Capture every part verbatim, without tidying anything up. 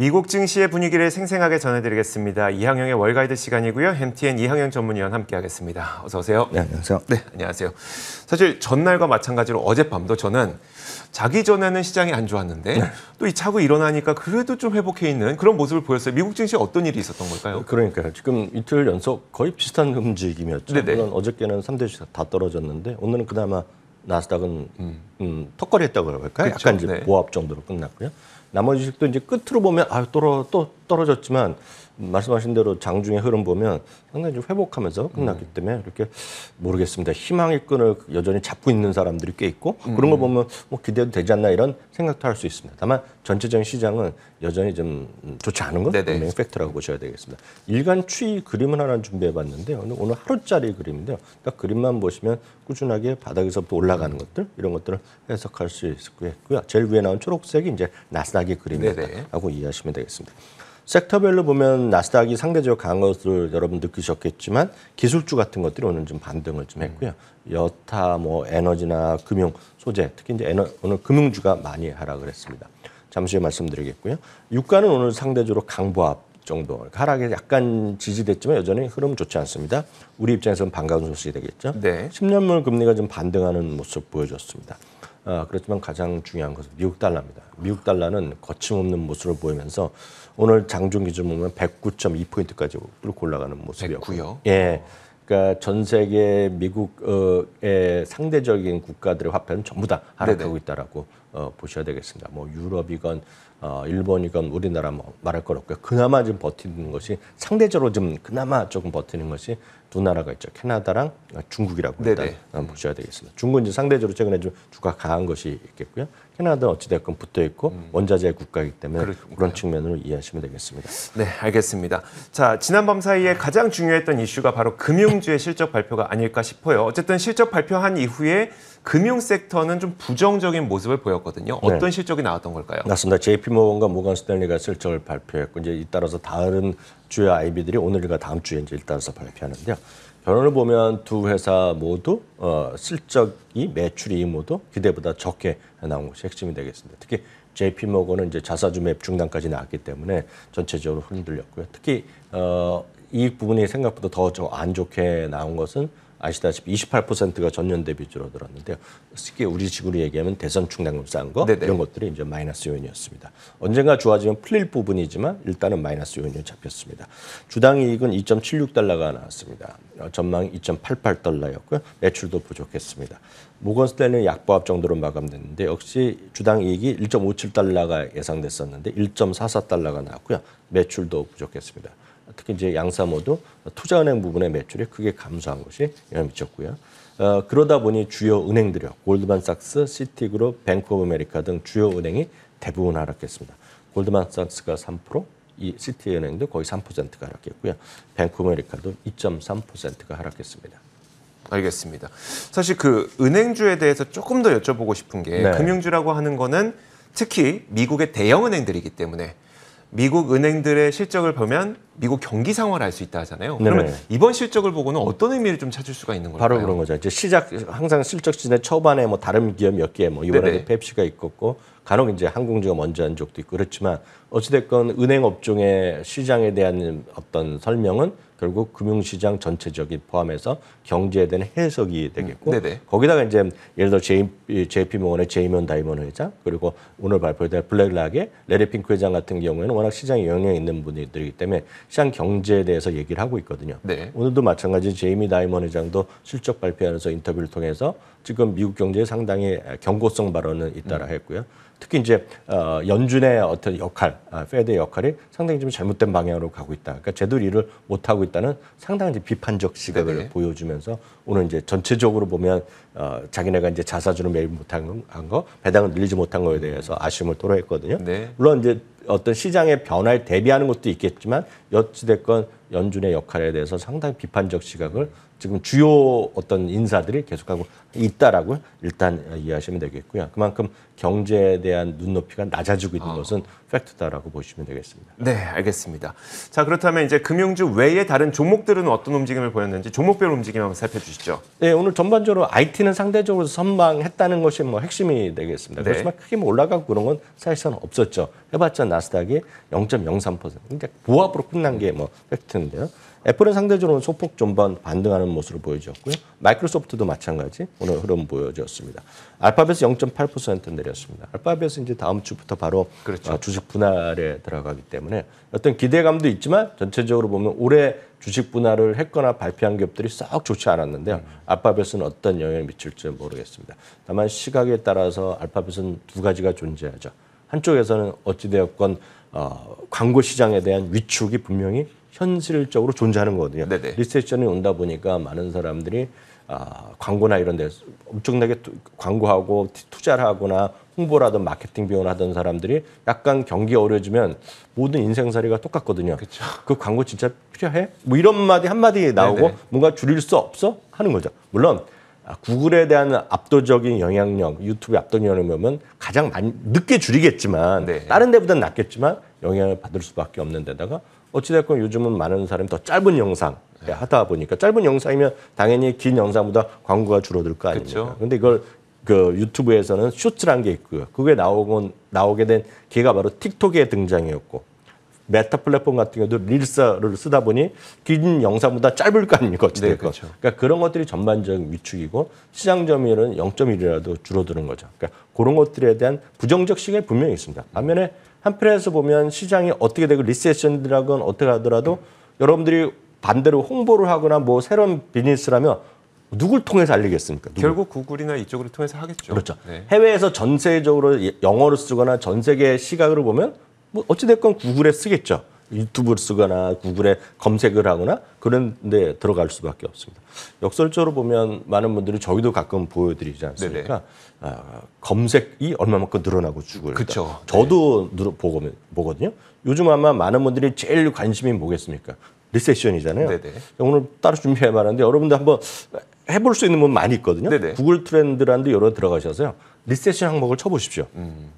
미국 증시의 분위기를 생생하게 전해드리겠습니다. 이항영의 월가이드 시간이고요. 엠티엔 이항영 전문위원 함께하겠습니다. 어서 오세요. 네, 안녕하세요. 네, 안녕하세요. 사실 전날과 마찬가지로 어젯밤도 저는 자기 전에는 시장이 안 좋았는데 네. 또 이 차고 일어나니까 그래도 좀 회복해 있는 그런 모습을 보였어요. 미국 증시에 어떤 일이 있었던 걸까요? 그러니까요. 지금 이틀 연속 거의 비슷한 움직임이었죠. 네네. 물론 어저께는 삼 대 지수 다 떨어졌는데 오늘은 그나마 나스닥은 음. 음, 턱걸이했다고 할까요? 그렇죠. 약간 이제 네. 보합 정도로 끝났고요. 나머지 주식도 이제 끝으로 보면 아, 떨어, 또 떨어졌지만 말씀하신 대로 장중의 흐름 보면 상당히 좀 회복하면서 끝났기 음. 때문에 이렇게 모르겠습니다. 희망의 끈을 여전히 잡고 있는 사람들이 꽤 있고 음. 그런 걸 보면 뭐 기대도 되지 않나 이런 생각도 할 수 있습니다. 다만 전체적인 시장은 여전히 좀 좋지 않은 건 분명히 팩트라고 보셔야 되겠습니다. 일간 추이 그림을 하나 준비해봤는데요. 오늘 하루짜리 그림인데요. 딱 그림만 보시면 꾸준하게 바닥에서부터 올라가는 것들 이런 것들을 해석할 수 있고요. 제일 위에 나온 초록색이 이제 나스닥의 그림이라고 이해하시면 되겠습니다. 섹터별로 보면 나스닥이 상대적으로 강한 것을 여러분 느끼셨겠지만 기술주 같은 것들이 오늘 좀 반등을 좀 했고요. 여타, 뭐 에너지나 금융, 소재, 특히 이제 에너, 오늘 금융주가 많이 하락을 했습니다. 잠시 후에 말씀드리겠고요. 유가는 오늘 상대적으로 강보합 정도, 하락에 약간 지지됐지만 여전히 흐름 좋지 않습니다. 우리 입장에서는 반가운 소식이 되겠죠. 네. 십 년물 금리가 좀 반등하는 모습 보여줬습니다. 아, 그렇지만 가장 중요한 것은 미국 달러입니다. 미국 달러는 거침없는 모습을 보이면서 오늘 장중 기준 보면 백구 점 이 포인트까지 뚫고 올라가는 모습이었고요. 예, 그러니까 전 세계 미국의 상대적인 국가들의 화폐는 전부 다 하락하고 있다라고 어, 보셔야 되겠습니다. 뭐 유럽이건 어, 일본이건 우리나라 뭐 말할 것 없고요. 그나마 좀 버티는 것이 상대적으로 좀 그나마 조금 버티는 것이 두 나라가 있죠. 캐나다랑 중국이라고 일단 보셔야 되겠습니다. 중국은 이제 상대적으로 최근에 좀 주가 강한 것이 있겠고요. 캐나다는 어찌됐건 붙어있고 음. 원자재 국가이기 때문에 그렇군요. 그런 측면으로 이해하시면 되겠습니다. 네, 알겠습니다. 자, 지난 밤 사이에 가장 중요했던 이슈가 바로 금융주의 실적 발표가 아닐까 싶어요. 어쨌든 실적 발표한 이후에 금융 섹터는 좀 부정적인 모습을 보였거든요. 어떤 네. 실적이 나왔던 걸까요? 맞습니다. 제이피 모건과 모건 스탠리가 실적을 발표했고 이제 따라서 다른 주요 아이비들이 오늘과 다음 주에 이제 따라서 발표하는데요. 결론을 보면 두 회사 모두 어, 실적이 매출이 모두 기대보다 적게 나온 것이 핵심이 되겠습니다. 특히 제이피 모건은 이제 자사주 매입 중단까지 나왔기 때문에 전체적으로 흔들렸고요. 특히 어, 이 부분이 생각보다 더 안 좋게 나온 것은 아시다시피 이십팔 퍼센트가 전년 대비 줄어들었는데요. 쉽게 우리 식으로 얘기하면 대선 충당금 쌓은 거 네네. 이런 것들이 이제 마이너스 요인이었습니다. 언젠가 좋아지면 풀릴 부분이지만 일단은 마이너스 요인으로 잡혔습니다. 주당 이익은 이 점 칠육 달러가 나왔습니다. 전망 이 점 팔팔 달러였고요. 매출도 부족했습니다. 모건 스탠리는 약보합 정도로 마감됐는데 역시 주당 이익이 일 점 오칠 달러가 예상됐었는데 일 점 사사 달러가 나왔고요. 매출도 부족했습니다. 특히 이제 양사 모두 투자은행 부분의 매출이 크게 감소한 것이 영향을 미쳤고요. 어, 그러다 보니 주요 은행들이요. 골드만삭스, 시티그룹, 뱅크 오브 아메리카 등 주요 은행이 대부분 하락했습니다. 골드만삭스가 삼 퍼센트, 이 시티은행도 거의 삼 퍼센트가 하락했고요. 뱅크 오브 아메리카도 이 점 삼 퍼센트가 하락했습니다. 알겠습니다. 사실 그 은행주에 대해서 조금 더 여쭤보고 싶은 게 네. 금융주라고 하는 거는 특히 미국의 대형 은행들이기 때문에 미국 은행들의 실적을 보면 미국 경기 상황을 알 수 있다 하잖아요. 그러면 네네. 이번 실적을 보고는 어떤 의미를 좀 찾을 수가 있는 걸까요? 바로 그런 거죠. 이제 시작 항상 실적 시즌의 초반에 뭐 다른 기업 몇 개, 뭐 이번에도 펩시가 있었고 간혹 이제 항공주가 먼저 한 적도 있고 그렇지만 어찌됐건 은행 업종의 시장에 대한 어떤 설명은 결국 금융시장 전체적인 포함해서 경제에 대한 해석이 되겠고 네네. 거기다가 이제 예를 들어 제이피모건의 제이미 다이먼 회장 그리고 오늘 발표될 블랙락의 레리 핑크 회장 같은 경우에는 워낙 시장에 영향이 있는 분들이기 때문에 시장 경제에 대해서 얘기를 하고 있거든요. 네. 오늘도 마찬가지 제이미 다이먼 회장도 실적 발표하면서 인터뷰를 통해서 지금 미국 경제에 상당히 경고성 발언은 잇따라 했고요. 특히 이제 어, 연준의 어떤 역할, 아, 페드의 역할이 상당히 좀 잘못된 방향으로 가고 있다. 그러니까 제대로 일을 못 하고 있다는 상당히 비판적 시각을 네네. 보여주면서 오늘 이제 전체적으로 보면 어, 자기네가 이제 자사주를 매입 못한 거, 배당을 늘리지 못한 거에 대해서 아쉬움을 토로했거든요. 네. 물론 이제 어떤 시장의 변화에 대비하는 것도 있겠지만 여찌 됐건 연준의 역할에 대해서 상당히 비판적 시각을 지금 주요 어떤 인사들이 계속하고 있다라고 일단 이해하시면 되겠고요. 그만큼 경제에 대한 눈높이가 낮아지고 있는 아. 것은 팩트다라고 보시면 되겠습니다. 네, 알겠습니다. 자, 그렇다면 이제 금융주 외에 다른 종목들은 어떤 움직임을 보였는지 종목별 움직임 한번 살펴주시죠. 네, 오늘 전반적으로 아이티는 상대적으로 선방했다는 것이 뭐 핵심이 되겠습니다. 네. 그렇지만 크게 뭐 올라가고 그런 건 사실상 없었죠. 해봤자 나스닥이 영 점 영삼 퍼센트, 이제 보합으로 끝난 게 뭐 팩트인데요. 애플은 상대적으로 소폭 전반 반등하는 모습을 보여줬고요. 마이크로소프트도 마찬가지 오늘 흐름 보여줬습니다. 알파벳이 영 점 팔 퍼센트 내렸습니다. 알파벳은 이제 다음 주부터 바로 그렇죠. 주식 분할에 들어가기 때문에 어떤 기대감도 있지만 전체적으로 보면 올해 주식 분할을 했거나 발표한 기업들이 썩 좋지 않았는데요. 음. 알파벳은 어떤 영향을 미칠지 모르겠습니다. 다만 시각에 따라서 알파벳은 두 가지가 존재하죠. 한쪽에서는 어찌되었건 어, 광고 시장에 대한 위축이 분명히 현실적으로 존재하는 거거든요. 네네. 리세션이 온다 보니까 많은 사람들이 아, 광고나 이런 데 엄청나게 투, 광고하고 투자를 하거나 홍보라든 마케팅 비용을 하던 사람들이 약간 경기 어려지면 모든 인생살이가 똑같거든요. 그쵸. 그 광고 진짜 필요해? 뭐 이런 마디 한마디 나오고 네네. 뭔가 줄일 수 없어? 하는 거죠. 물론 구글에 대한 압도적인 영향력, 유튜브의 압도적인 영향력은 가장 많이 늦게 줄이겠지만 네. 다른 데보다는 낫겠지만 영향을 받을 수밖에 없는 데다가 어찌됐건 요즘은 많은 사람이 더 짧은 영상 네. 하다 보니까 짧은 영상이면 당연히 긴 영상보다 광고가 줄어들 거 아닙니까? 그런데 이걸 그 유튜브에서는 쇼츠라는 게 있고요. 그게 나오고, 나오게 된 기회가 바로 틱톡의 등장이었고 메타 플랫폼 같은 경우도 릴스를 쓰다 보니 긴 영상보다 짧을 거 아닙니까? 어찌됐건. 네, 그렇죠. 그러니까 그런 것들이 전반적인 위축이고 시장 점유율은 영 점 일이라도 줄어드는 거죠. 그러니까 그런 것들에 대한 부정적 시각이 분명히 있습니다. 반면에 한편에서 보면 시장이 어떻게 되고 리세션이라건 어떻게 하더라도 여러분들이 반대로 홍보를 하거나 뭐 새로운 비즈니스라면 누굴 통해서 알리겠습니까? 누굴. 결국 구글이나 이쪽으로 통해서 하겠죠. 그렇죠. 네. 해외에서 전세적으로 영어를 쓰거나 전 세계 시각으로 보면 뭐 어찌됐건 구글에 쓰겠죠. 유튜브를 쓰거나 구글에 검색을 하거나 그런 데 들어갈 수밖에 없습니다. 역설적으로 보면 많은 분들이 저희도 가끔 보여드리지 않습니까? 아, 검색이 얼마만큼 늘어나고 죽을 그러니까 저도 네. 보고, 보거든요. 요즘 아마 많은 분들이 제일 관심이 뭐겠습니까? 리세션이잖아요. 네네. 오늘 따로 준비해봤는데 여러분들 한번 해볼 수 있는 분 많이 있거든요. 네네. 구글 트렌드라는 데 여러 들어가셔서요. 리세션 항목을 쳐보십시오. 음.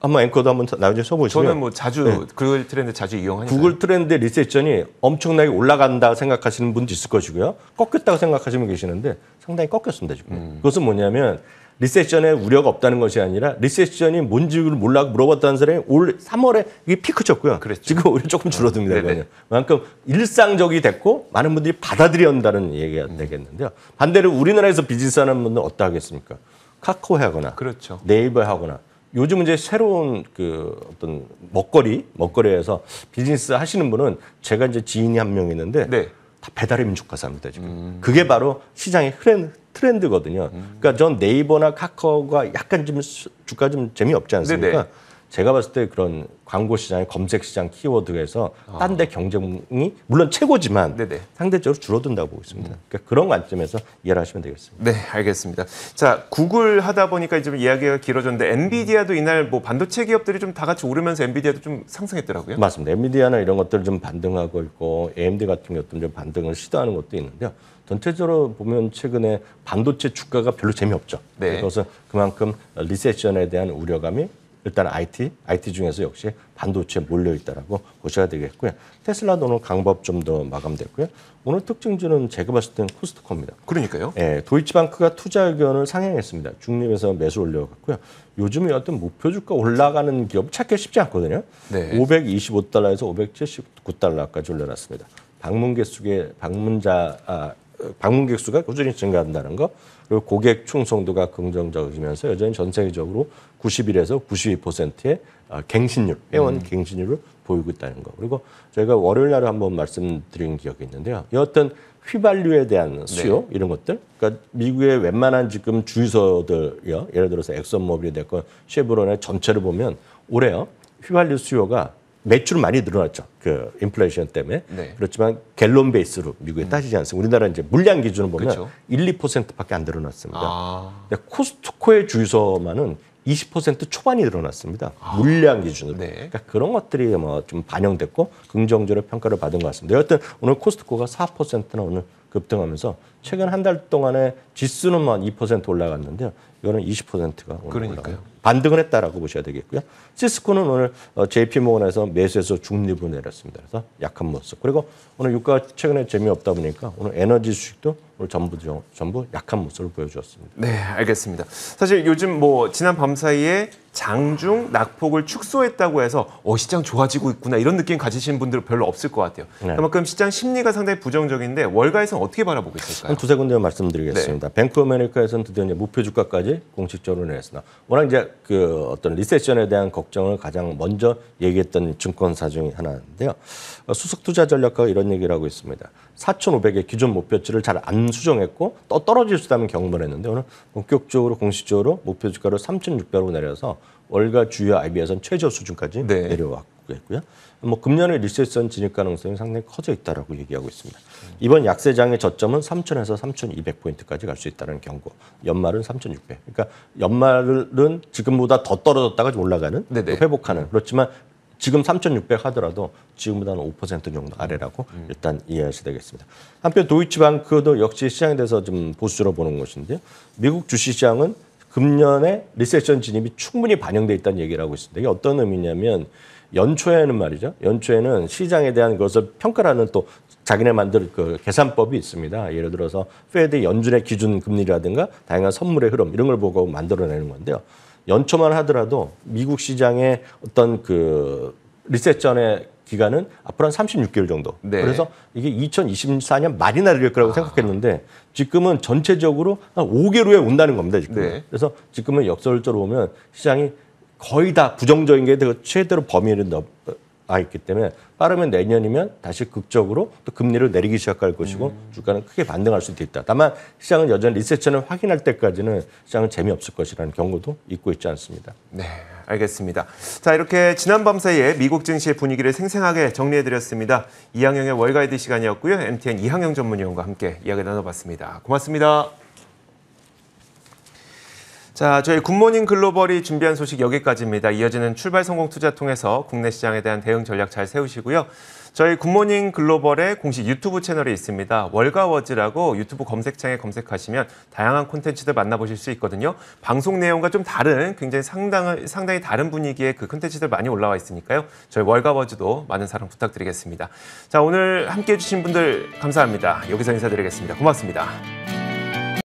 한번 앵커도 한번 나중에 써보시면 저는 뭐 자주 네. 구글 트렌드 자주 이용하니까 구글 트렌드 리세션이 엄청나게 올라간다 생각하시는 분도 있을 것이고요. 꺾였다고 생각하시는 분 계시는데 상당히 꺾였습니다. 지금. 음. 그것은 뭐냐면 리세션에 우려가 없다는 것이 아니라 리세션이 뭔지 몰라고 물어봤다는 사람이 올 삼월에 이게 피크 쳤고요. 그랬죠. 지금 오히려 조금 줄어듭니다. 어, 그만큼 일상적이 됐고 많은 분들이 받아들여온다는 얘기가 음. 되겠는데요. 반대로 우리나라에서 비즈니스 하는 분들은 어떻게 하겠습니까? 카카오에 하거나 그렇죠. 네이버에 하거나 요즘 이제 새로운 그 어떤 먹거리, 먹거리에서 비즈니스 하시는 분은 제가 이제 지인이 한 명 있는데 네. 다 배달의 민족 가서 합니다, 지금. 음. 그게 바로 시장의 트렌드, 트렌드거든요. 음. 그러니까 전 네이버나 카카오가 약간 좀 주가 좀 재미없지 않습니까? 네네. 제가 봤을 때 그런 광고 시장의 검색 시장 키워드에서 아. 딴 데 경쟁이 물론 최고지만 네네. 상대적으로 줄어든다고 보고 있습니다. 음. 그러니까 그런 관점에서 이해를 하시면 되겠습니다. 네, 알겠습니다. 자, 구글 하다 보니까 좀 이야기가 길어졌는데 엔비디아도 이날 뭐 반도체 기업들이 좀 다 같이 오르면서 엔비디아도 좀 상승했더라고요. 맞습니다. 엔비디아나 이런 것들 좀 반등하고 있고 에이엠디 같은 것들 좀 반등을 시도하는 것도 있는데요. 전체적으로 보면 최근에 반도체 주가가 별로 재미없죠. 네. 그래서 그만큼 리세션에 대한 우려감이 일단 아이티, 아이티 중에서 역시 반도체에 몰려있다라고 보셔야 되겠고요. 테슬라도 오늘 강법 좀 더 마감됐고요. 오늘 특징주는 제가 봤을 때는 코스트코입니다. 그러니까요. 예, 도이치방크가 투자 의견을 상향했습니다. 중립에서 매수 올려갔고요. 요즘에 어떤 목표 주가 올라가는 기업 찾기 쉽지 않거든요. 네. 오백이십오 달러에서 오백칠십구 달러까지 올려놨습니다. 방문객 수의 방문자 아, 방문객 수가 꾸준히 증가한다는 거. 그리고 고객 충성도가 긍정적이면서 여전히 전 세계적으로 구십일에서 구십이 퍼센트의 갱신률, 회원 음. 갱신률을 보이고 있다는 거. 그리고 저희가 월요일 날에 한번 말씀드린 기억이 있는데요. 여하튼 휘발유에 대한 수요 네. 이런 것들. 그러니까 미국의 웬만한 지금 주유소들요. 예를 들어서 엑슨모빌이 됐건 쉐브론의 전체를 보면 올해요. 휘발유 수요가 매출은 많이 늘어났죠. 그 인플레이션 때문에. 네. 그렇지만 갤론 베이스로 미국에 따지지 않습니다. 우리나라 이제 물량 기준으로 보면 그렇죠. 일, 이 퍼센트밖에 안 늘어났습니다. 아. 근데 코스트코의 주유소만은 이십 퍼센트 초반이 늘어났습니다. 아. 물량 기준으로. 네. 그러니까 그런 것들이 뭐 좀 반영됐고 긍정적으로 평가를 받은 것 같습니다. 여하튼 오늘 코스트코가 사 퍼센트나 오늘 급등하면서 최근 한 달 동안에 지수는 만 이 퍼센트 올라갔는데요. 이거는 이십 퍼센트가 올라가요. 반등을 했다라고 보셔야 되겠고요. 시스코는 오늘 제이피모건에서 매수해서 중립을 내렸습니다. 그래서 약한 모습. 그리고 오늘 유가가 최근에 재미없다 보니까 오늘 에너지 주식도 오늘 전부 전부 약한 모습을 보여주었습니다. 네, 알겠습니다. 사실 요즘 뭐 지난 밤 사이에 장중 낙폭을 축소했다고 해서 어, 시장 좋아지고 있구나 이런 느낌 가지신 분들은 별로 없을 것 같아요. 네. 그만큼 시장 심리가 상당히 부정적인데 월가에서는 어떻게 바라보고 있을까요? 한 두세 군데 말씀드리겠습니다. 네. 뱅크 오브 아메리카에서는 드디어 이제 목표 주가까지 공식적으로 내렸습니다. 워낙 이제 그 어떤 리세션에 대한 걱정을 가장 먼저 얘기했던 증권사 중에 하나인데요. 수석 투자 전략가가 이런 얘기를 하고 있습니다. 사천오백의 기존 목표치를 잘 안 수정했고 또 떨어질 수 있다면 경험을 했는데 오늘 본격적으로 공식적으로 목표 주가를 삼천육백으로 내려서 월가 주요 아이비에서는 최저 수준까지 네. 내려왔고 있고요. 뭐 금년에 리세션 진입 가능성이 상당히 커져 있다라고 얘기하고 있습니다. 이번 약세장의 저점은 삼천에서 삼천이백 포인트까지 갈 수 있다는 경고. 연말은 삼천육백. 그러니까 연말은 지금보다 더 떨어졌다가 올라가는, 네네. 회복하는. 그렇지만 지금 삼천육백 하더라도 지금보다 는 오 퍼센트 정도 아래라고 음. 일단 이해하셔야 되겠습니다. 한편 도이치뱅크도 역시 시장에 대해서 좀 보수로 보는 것인데요. 미국 주식시장은 금년에 리세션 진입이 충분히 반영돼 있다는 얘기를 하고 있습니다. 이게 어떤 의미냐면 연초에는 말이죠. 연초에는 시장에 대한 것을 평가하는 또 자기네 만들 그 계산법이 있습니다. 예를 들어서 페드 연준의 기준 금리라든가 다양한 선물의 흐름 이런 걸 보고 만들어내는 건데요. 연초만 하더라도 미국 시장의 어떤 그 리세션의 기간은 앞으로 한 삼십육 개월 정도. 네. 그래서 이게 이천이십사 년 말이 날릴 거라고 아. 생각했는데 지금은 전체적으로 한 오 개월 후에 온다는 겁니다. 지금. 네. 그래서 지금은 역설적으로 보면 시장이 거의 다 부정적인 게 최대로 범위를 넘아 있기 때문에 빠르면 내년이면 다시 극적으로 또 금리를 내리기 시작할 것이고 음. 주가는 크게 반등할 수도 있다. 다만 시장은 여전히 리세션을 확인할 때까지는 시장은 재미없을 것이라는 경고도 잊고 있지 않습니다. 네, 알겠습니다. 자, 이렇게 지난 밤 사이에 미국 증시의 분위기를 생생하게 정리해드렸습니다. 이항영의 월가이드 시간이었고요. 엠티엔 이항영 전문위원과 함께 이야기 나눠봤습니다. 고맙습니다. 자, 저희 굿모닝 글로벌이 준비한 소식 여기까지입니다. 이어지는 출발 성공 투자 통해서 국내 시장에 대한 대응 전략 잘 세우시고요. 저희 굿모닝 글로벌의 공식 유튜브 채널이 있습니다. 월가워즈라고 유튜브 검색창에 검색하시면 다양한 콘텐츠들 만나보실 수 있거든요. 방송 내용과 좀 다른, 굉장히 상당한, 상당히 다른 분위기의 그 콘텐츠들 많이 올라와 있으니까요. 저희 월가워즈도 많은 사랑 부탁드리겠습니다. 자, 오늘 함께해 주신 분들 감사합니다. 여기서 인사드리겠습니다. 고맙습니다.